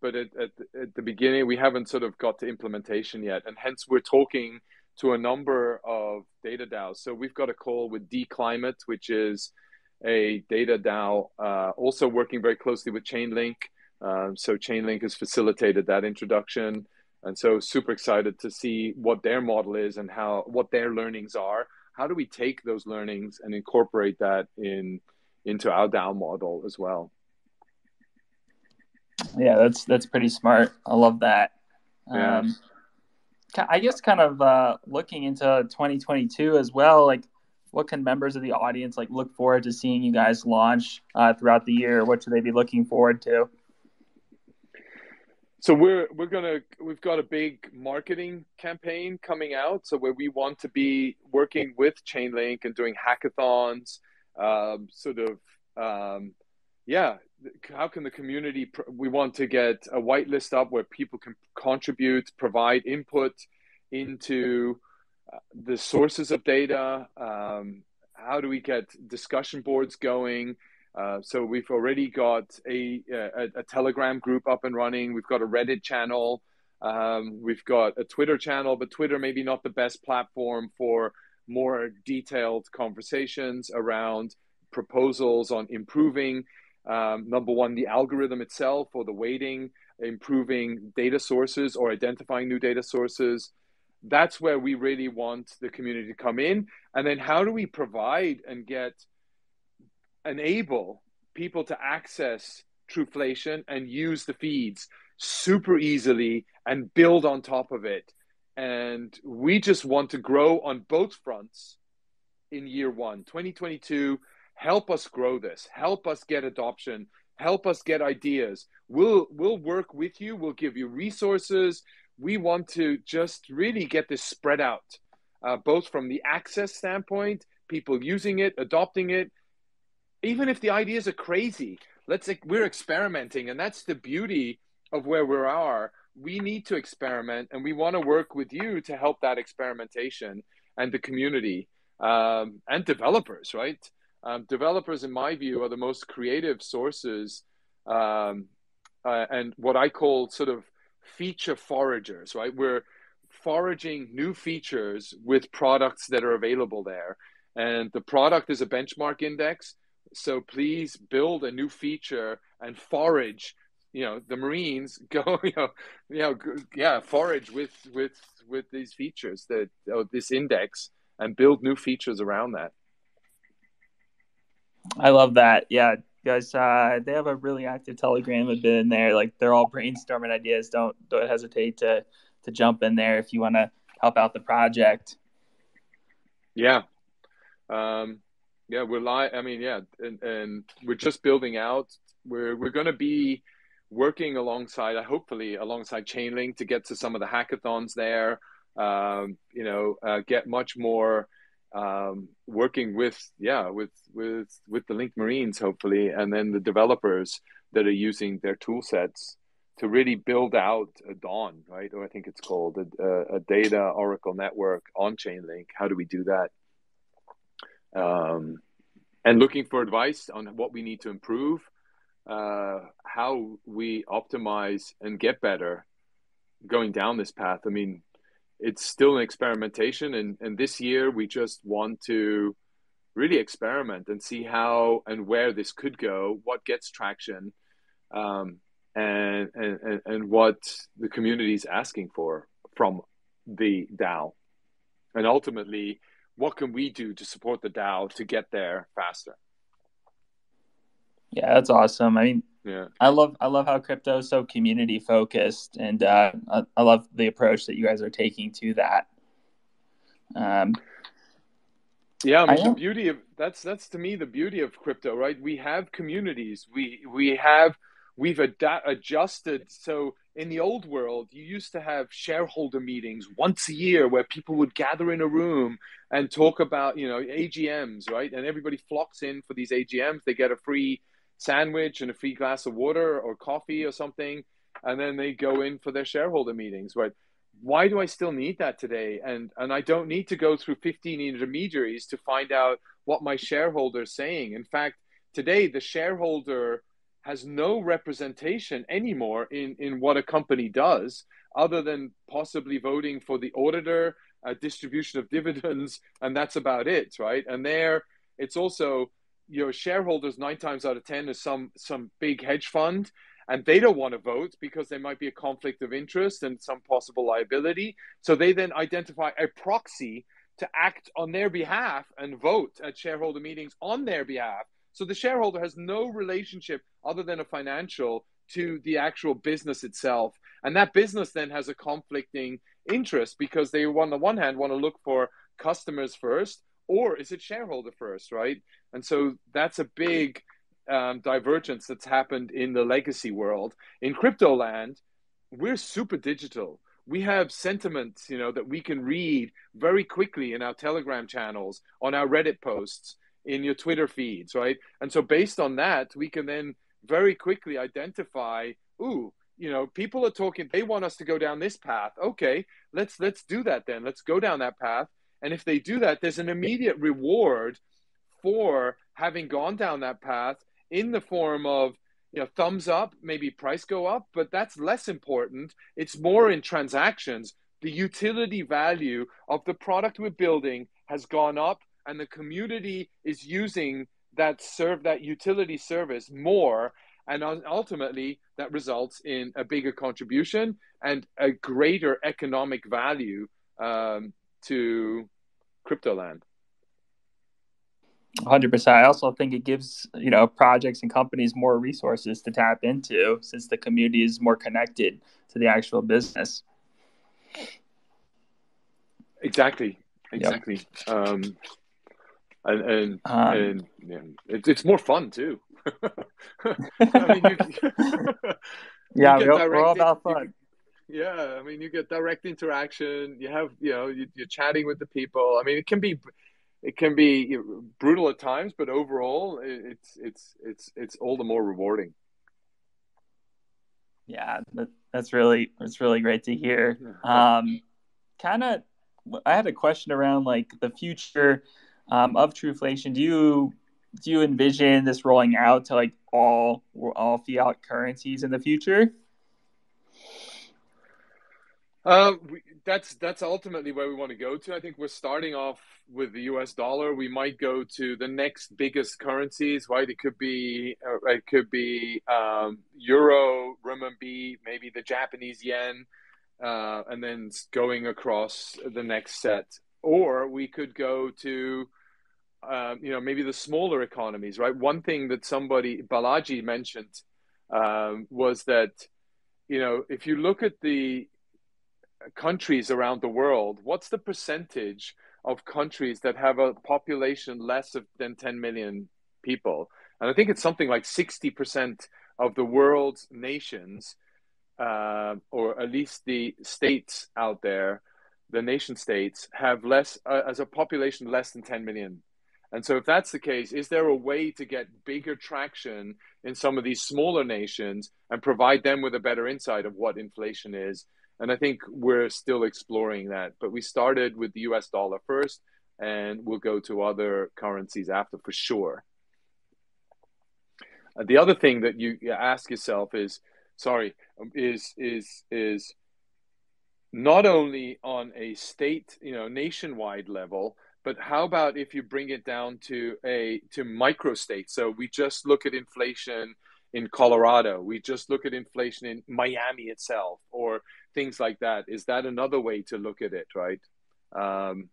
But at, at, at the beginning, we haven't sort of got to implementation yet. And hence, we're talking to a number of data DAOs. So we've got a call with D Climate, which is a data DAO, uh, also working very closely with Chainlink. Um, so Chainlink has facilitated that introduction. And so super excited to see what their model is and how what their learnings are. How do we take those learnings and incorporate that in into our DAO model as well? Yeah, that's that's pretty smart. I love that. Yeah. Um, I guess kind of uh, looking into twenty twenty-two as well, like what can members of the audience like look forward to seeing you guys launch uh, throughout the year? What should they be looking forward to? So we're we're gonna we've got a big marketing campaign coming out. So where we want to be working with Chainlink and doing hackathons, um, sort of. Um, Yeah, how can the community, we want to get a whitelist up where people can contribute, provide input into the sources of data. Um, how do we get discussion boards going? Uh, so we've already got a, a, a Telegram group up and running. We've got a Reddit channel. Um, we've got a Twitter channel, but Twitter maybe not the best platform for more detailed conversations around proposals on improving Um, number one, the algorithm itself or the weighting, improving data sources or identifying new data sources. That's where we really want the community to come in. And then how do we provide and get, enable people to access Truflation and use the feeds super easily and build on top of it? And we just want to grow on both fronts in year one, twenty twenty-two. Help us grow this, help us get adoption, help us get ideas. We'll, we'll work with you, we'll give you resources. We want to just really get this spread out, uh, both from the access standpoint, people using it, adopting it. Even if the ideas are crazy, let's we're experimenting, and that's the beauty of where we are. We need to experiment, and we wanna work with you to help that experimentation and the community um, and developers, right? Um, developers, in my view, are the most creative sources um, uh, and what I call sort of feature foragers, right? We're foraging new features with products that are available there. And the product is a benchmark index. So please build a new feature and forage, you know, the Marines go, you know, you know yeah, forage with, with, with these features, that or this index, and build new features around that. I love that. Yeah, guys, uh, they have a really active Telegram a bit in there. Like they're all brainstorming ideas. Don't don't hesitate to to jump in there if you want to help out the project. Yeah, um, yeah, we're live. I mean, yeah, and, and we're just building out. We're we're going to be working alongside, hopefully, alongside Chainlink to get to some of the hackathons there. Um, you know, uh, get much more. Um, working with, yeah, with, with, with the Link Marines, hopefully, and then the developers that are using their tool sets to really build out a DAWN, right? Or I think it's called a, a data Oracle network on Chainlink. How do we do that? Um, and looking for advice on what we need to improve, uh, how we optimize and get better going down this path. I mean, it's still an experimentation. And, and this year, we just want to really experiment and see how and where this could go, what gets traction, um, and, and, and what the community is asking for from the DAO. And ultimately, what can we do to support the DAO to get there faster? Yeah, that's awesome. I mean, yeah. I love I love how crypto is so community focused, and uh, I, I love the approach that you guys are taking to that. Um, yeah, I mean, I the beauty of that's that's to me the beauty of crypto, right? We have communities. We we have we've ad- adjusted. So in the old world, you used to have shareholder meetings once a year where people would gather in a room and talk about, you know, A G Ms, right? And everybody flocks in for these A G Ms. They get a free sandwich and a free glass of water or coffee or something. And then they go in for their shareholder meetings, right? Why do I still need that today? And and I don't need to go through fifteen intermediaries to find out what my shareholder is saying. In fact, today, the shareholder has no representation anymore in, in what a company does, other than possibly voting for the auditor, a distribution of dividends, and that's about it, right? And there, it's also, your shareholders nine times out of ten is some some big hedge fund, and they don't want to vote because there might be a conflict of interest and some possible liability. So they then identify a proxy to act on their behalf and vote at shareholder meetings on their behalf. So the shareholder has no relationship other than a financial to the actual business itself. And that business then has a conflicting interest because they, on the one hand, want to look for customers first, or is it shareholder first, right? And so that's a big Um, divergence that's happened in the legacy world. In crypto land, we're super digital. We have sentiments, you know, that we can read very quickly in our Telegram channels, on our Reddit posts, in your Twitter feeds, right? And so based on that, we can then very quickly identify, ooh, you know, people are talking, they want us to go down this path. Okay, let's let's do that then. Let's go down that path. And if they do that, there's an immediate reward for having gone down that path, in the form of, you know, thumbs up, maybe price go up, but that's less important. It's more in transactions. The utility value of the product we're building has gone up, and the community is using that serve that utility service more, and ultimately that results in a bigger contribution and a greater economic value um, to Cryptoland. one hundred percent. I also think it gives, you know, projects and companies more resources to tap into, since the community is more connected to the actual business. Exactly. Exactly. Yep. Um, and and, um, and yeah, it, it's more fun too. I mean, you, yeah, you we're, we're all about fun. You, yeah, I mean, you get direct interaction. You have, you know, you, you're chatting with the people. I mean, it can be. It can be brutal at times, but overall, it's it's it's it's all the more rewarding. Yeah, that, that's really it's really great to hear. Um, kind of, I had a question around like the future um, of Truflation. Do you do you envision this rolling out to like all all fiat currencies in the future? Uh, we, that's that's ultimately where we want to go to. I think we're starting off with the U S dollar. We might go to the next biggest currencies, right? It could be uh, it could be um, euro, renminbi, maybe the Japanese yen, uh, and then going across the next set. Or we could go to um, you know maybe the smaller economies, right? One thing that somebody Balaji mentioned um, was that you know if you look at the countries around the world, what's the percentage of countries that have a population less of, than ten million people? And I think it's something like sixty percent of the world's nations, uh, or at least the states out there, the nation states, have less uh, as a population less than ten million. And so if that's the case, is there a way to get bigger traction in some of these smaller nations and provide them with a better insight of what inflation is? And I think we're still exploring that. But we started with the U S dollar first, and we'll go to other currencies after for sure. Uh, the other thing that you ask yourself is, sorry, is is is not only on a state, you know, nationwide level, but how about if you bring it down to a to micro state? So we just look at inflation in Colorado, we just look at inflation in Miami itself, or things like that. Is that another way to look at it, right? Um,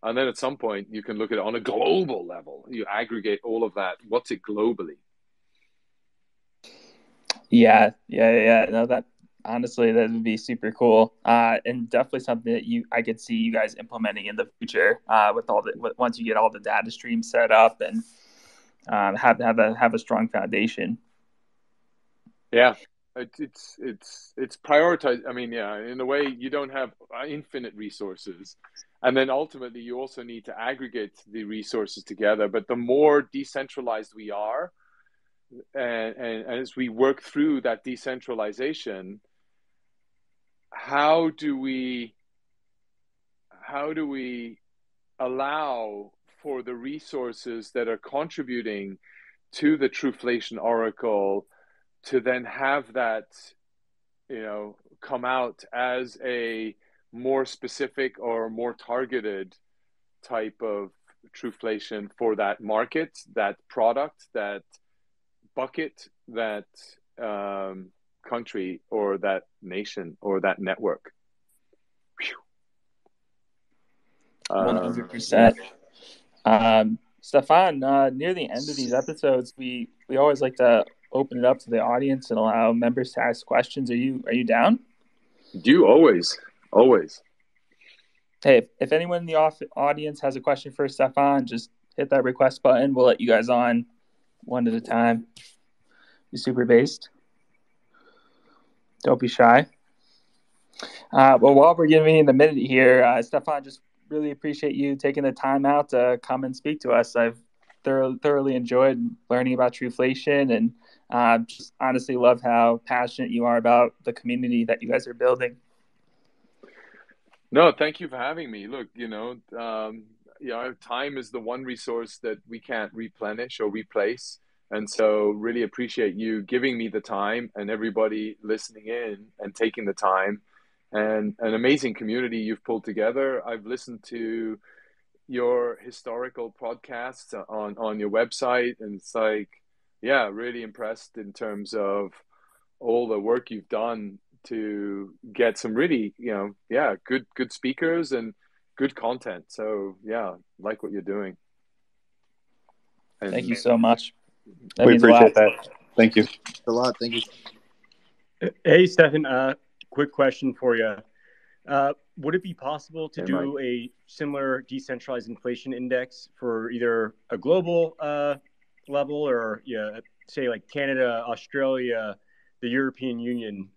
and then at some point, you can look at it on a global level. You aggregate all of that. What's it globally? Yeah, yeah, yeah. No, that honestly, that would be super cool, uh, and definitely something that you I could see you guys implementing in the future uh, with all the with, once you get all the data streams set up and. Um, have have a have a strong foundation. Yeah, it's it's it's it's prioritized. I mean, yeah, in a way, you don't have infinite resources, and then ultimately you also need to aggregate the resources together. But the more decentralized we are, and, and, and as we work through that decentralization, how do we how do we allow for the resources that are contributing to the Truflation Oracle to then have that, you know, come out as a more specific or more targeted type of Truflation for that market, that product, that bucket, that um, country, or that nation, or that network. One hundred percent. Stefan, uh, near the end of these episodes, we we always like to open it up to the audience and allow members to ask questions. Are you are you down? Do always, always. Hey, if, if anyone in the off- audience has a question for Stefan, just hit that request button. We'll let you guys on one at a time. Be super based. Don't be shy. Uh, well, while we're giving the minute here, uh, Stefan, just really appreciate you taking the time out to come and speak to us. I've thoroughly, thoroughly enjoyed learning about Truflation, and uh, just honestly love how passionate you are about the community that you guys are building. No, thank you for having me. Look, you know, um, you know, time is the one resource that we can't replenish or replace. And so really appreciate you giving me the time, and everybody listening in and taking the time. And an amazing community you've pulled together. I've listened to your historical podcasts on, on your website, and it's like, yeah, really impressed in terms of all the work you've done to get some really, you know, yeah, good good speakers and good content. So yeah, like what you're doing. And thank you so much. That we appreciate that. Thank you. A lot. Thank you. Hey, Stefan. Uh, Quick question for you. Uh, would it be possible to hey, do Mike. a similar decentralized inflation index for either a global uh, level or, you know, say, like Canada, Australia, the European Union?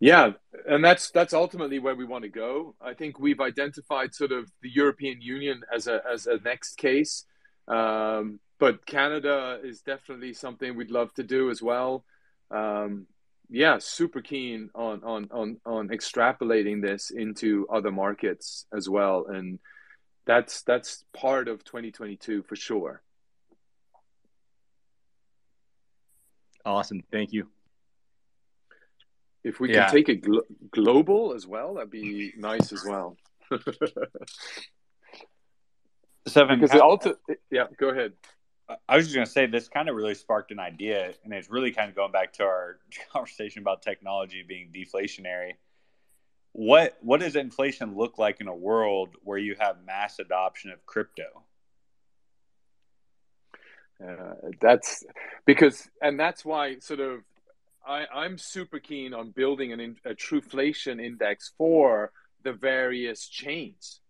Yeah, and that's that's ultimately where we want to go. I think we've identified sort of the European Union as a as a next case, um, but Canada is definitely something we'd love to do as well. Um, yeah, super keen on, on, on, on extrapolating this into other markets as well. And that's, that's part of twenty twenty-two for sure. Awesome. Thank you. If we yeah. can take it glo- global as well, that'd be nice as well. Seven. Because the ulti- yeah, go ahead. I was just going to say, this kind of really sparked an idea, and it's really kind of going back to our conversation about technology being deflationary. What what does inflation look like in a world where you have mass adoption of crypto? Uh, that's because, and that's why sort of I, I'm super keen on building an, a Truflation index for the various chains.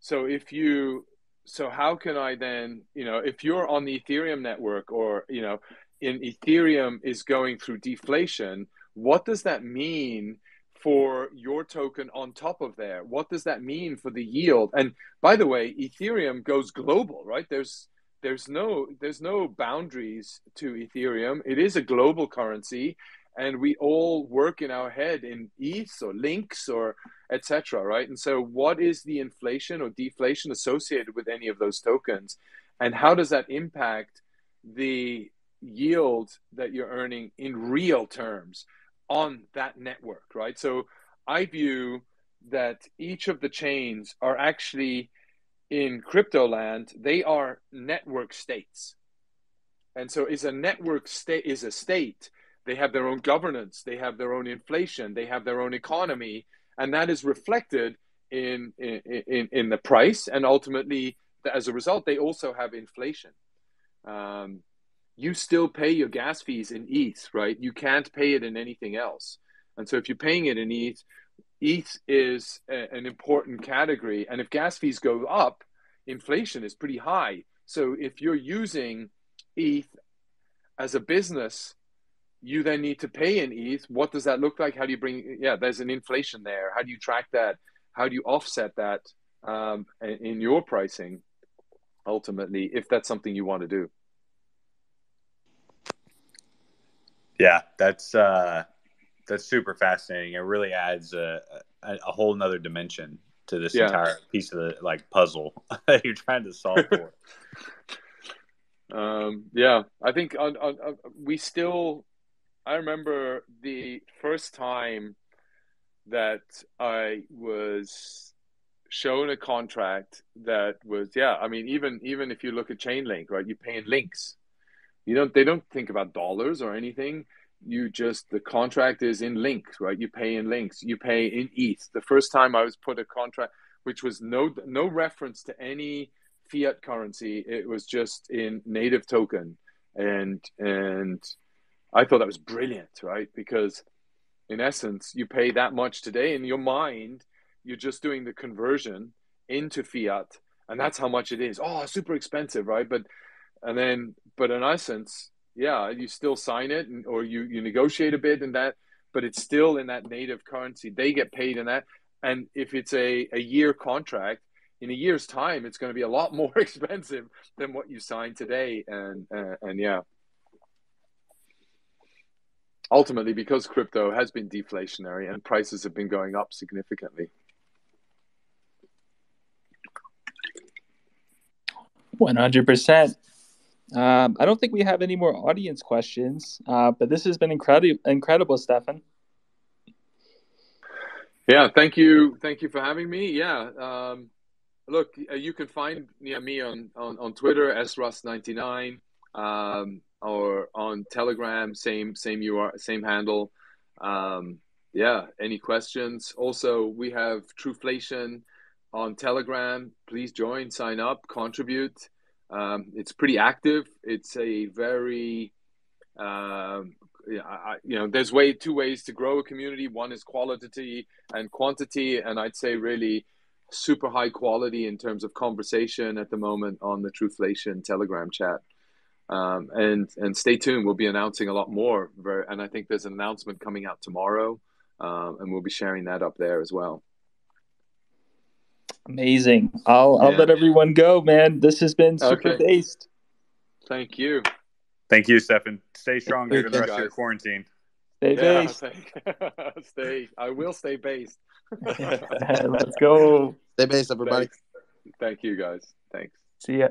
So if you... So how can I then, you know, if you're on the Ethereum network, or, you know, in Ethereum is going through deflation, what does that mean for your token on top of there? What does that mean for the yield? And by the way, Ethereum goes global, right? There's there's no there's no boundaries to Ethereum. It is a global currency, and we all work in our head in E T H or links or et cetera, right? And so what is the inflation or deflation associated with any of those tokens? And how does that impact the yield that you're earning in real terms on that network, right? So I view that each of the chains are actually, in crypto land, they are network states. And so is a network state is a state. They have their own governance, they have their own inflation, they have their own economy, and that is reflected in in, in, in the price, and ultimately, as a result, they also have inflation. Um, you still pay your gas fees in E T H, right? You can't pay it in anything else. And so if you're paying it in E T H, E T H is a, an important category, and if gas fees go up, inflation is pretty high. So if you're using E T H as a business, you then need to pay in E T H. What does that look like? How do you bring, yeah, there's an inflation there. How do you track that? How do you offset that um, in your pricing, ultimately, if that's something you want to do? Yeah, that's uh, that's super fascinating. It really adds a, a, a whole nother dimension to this yeah. entire piece of the like puzzle that you're trying to solve for. um, yeah, I think on, on, on, we still... I remember the first time that I was shown a contract that was, yeah, I mean, even even if you look at Chainlink, right, you pay in links. You don't, they don't think about dollars or anything. You just, the contract is in links, right? You pay in links, you pay in E T H. The first time I was put a contract, which was no no reference to any fiat currency. It was just in native token. And, and, I thought that was brilliant, right? Because in essence, you pay that much today. In your mind, you're just doing the conversion into fiat, and that's how much it is. Oh, super expensive, right? But and then, but in essence, yeah, you still sign it, and, or you, you negotiate a bit in that, but it's still in that native currency. They get paid in that. And if it's a, a year contract, in a year's time, it's going to be a lot more expensive than what you signed today. And uh, and yeah. Ultimately, because crypto has been deflationary and prices have been going up significantly. one hundred percent. Um, I don't think we have any more audience questions, uh, but this has been incredible, incredible, Stefan. Yeah, thank you. Thank you for having me. Yeah. Um, look, you can find yeah, me on, on, on Twitter, S Rust ninety-nine. Um, or on Telegram, same same U R L, same handle. Um, yeah, any questions? Also, we have Truflation on Telegram. Please join, sign up, contribute. Um, it's pretty active. It's a very, um, I, you know, there's way two ways to grow a community. One is quality and quantity, and I'd say really super high quality in terms of conversation at the moment on the Truflation Telegram chat. Um, and, and stay tuned. We'll be announcing a lot more. Very, and I think there's an announcement coming out tomorrow, um, and we'll be sharing that up there as well. Amazing. I'll, yeah. I'll let everyone go, man. This has been super okay. based. Thank you. Thank you, Stefan. Stay strong through the rest guys. of your quarantine. Stay yeah, based. stay, I will stay based. Let's go. Stay based, everybody. Thanks. Thank you, guys. Thanks. See ya.